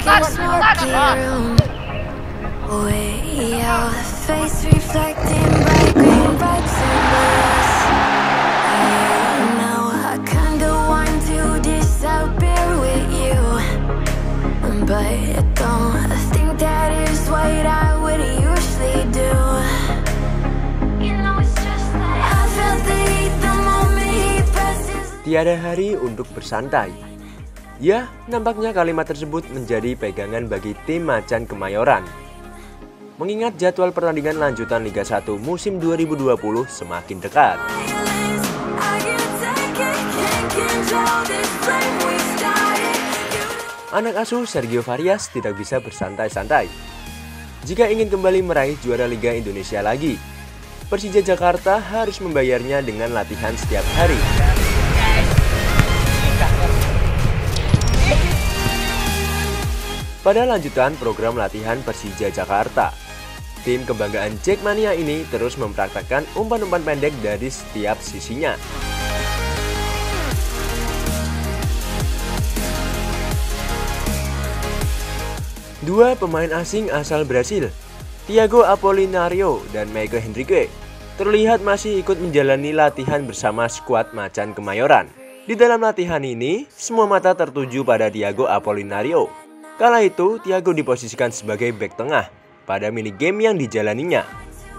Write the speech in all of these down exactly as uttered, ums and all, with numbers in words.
Semangat, semangat. Tiada hari untuk bersantai. Ya, nampaknya kalimat tersebut menjadi pegangan bagi tim Macan Kemayoran. Mengingat jadwal pertandingan lanjutan Liga satu musim dua ribu dua puluh semakin dekat. Anak asuh Sergio Vargas tidak bisa bersantai-santai. Jika ingin kembali meraih juara Liga Indonesia lagi, Persija Jakarta harus membayarnya dengan latihan setiap hari. Pada lanjutan program latihan Persija Jakarta, tim kebanggaan Jackmania ini terus mempraktekkan umpan-umpan pendek dari setiap sisinya. Dua pemain asing asal Brasil, Thiago Apolinario dan Maike Henrique, terlihat masih ikut menjalani latihan bersama skuad Macan Kemayoran. Di dalam latihan ini, semua mata tertuju pada Thiago Apolinario. Kala itu, Thiago diposisikan sebagai bek tengah pada mini game yang dijalaninya.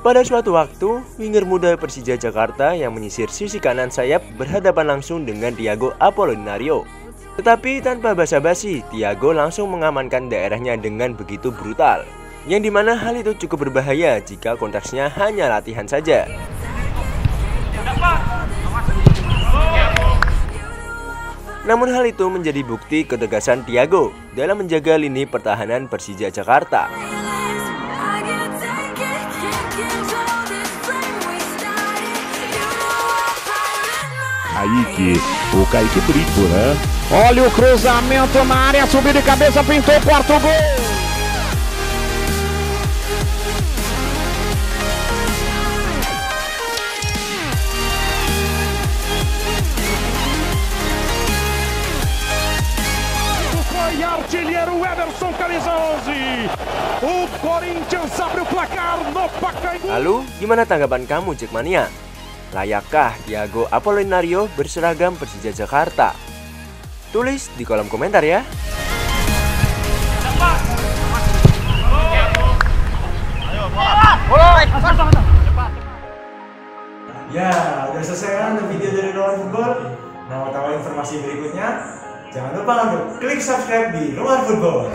Pada suatu waktu, winger muda Persija Jakarta yang menyisir sisi kanan sayap berhadapan langsung dengan Thiago Apolinario. Tetapi tanpa basa-basi, Thiago langsung mengamankan daerahnya dengan begitu brutal, yang dimana hal itu cukup berbahaya jika konteksnya hanya latihan saja. Namun hal itu menjadi bukti ketegasan Thiago dalam menjaga lini pertahanan Persija Jakarta. Maike, o Maike perigo, né? Olha o cruzamento na área, subiu de cabeça, pintou o quarto gol. Lalu, gimana tanggapan kamu, Jackmania? Layakkah Thiago Apolinario berseragam Persija Jakarta? Tulis di kolom komentar ya. Ya, udah selesai kan video dari Roar Football. Nah, mau tahu informasi berikutnya? Jangan lupa untuk klik subscribe di Roar Football.